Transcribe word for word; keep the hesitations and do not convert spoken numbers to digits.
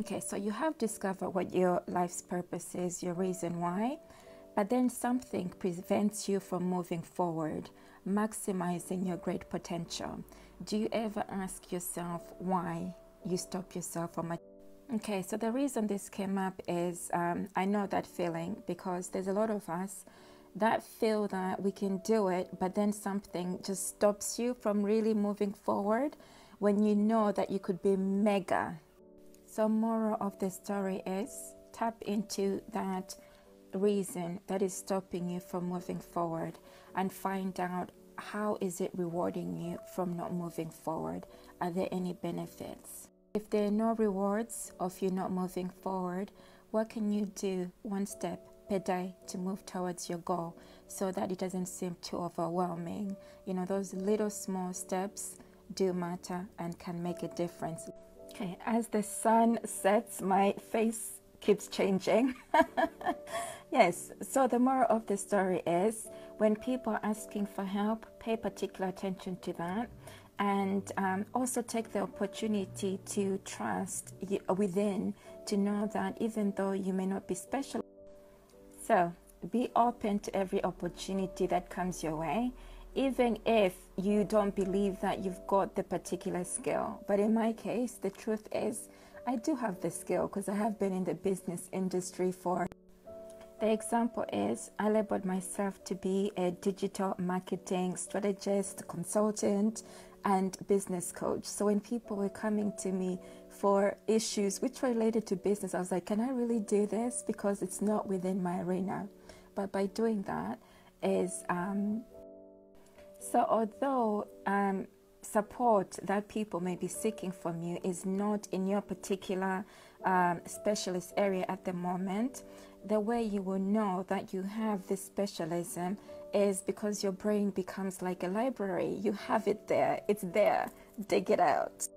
Okay, so you have discovered what your life's purpose is, your reason why, but then something prevents you from moving forward, maximizing your great potential. Do you ever ask yourself why you stop yourself from achieving? Okay, so the reason this came up is um, I know that feeling, because there's a lot of us that feel that we can do it, but then something just stops you from really moving forward when you know that you could be mega. So moral of the story is, tap into that reason that is stopping you from moving forward and find out, how is it rewarding you from not moving forward? Are there any benefits? If there are no rewards of you not moving forward, what can you do one step per day to move towards your goal so that it doesn't seem too overwhelming? You know, those little small steps do matter and can make a difference. Okay, as the sun sets, my face keeps changing. Yes, so the moral of the story is, when people are asking for help, pay particular attention to that. And um, also take the opportunity to trust within, to know that even though you may not be special. So be open to every opportunity that comes your way, even if you don't believe that you've got the particular skill. But in my case, the truth is, I do have the skill because I have been in the business industry for. The example is, I labeled myself to be a digital marketing strategist, consultant, and business coach. So when people were coming to me for issues which were related to business, I was like, can I really do this? Because it's not within my arena. But by doing that is, um, so although um, support that people may be seeking from you is not in your particular um, specialist area at the moment, the way you will know that you have this specialism is because your brain becomes like a library. You have it there, it's there, dig it out.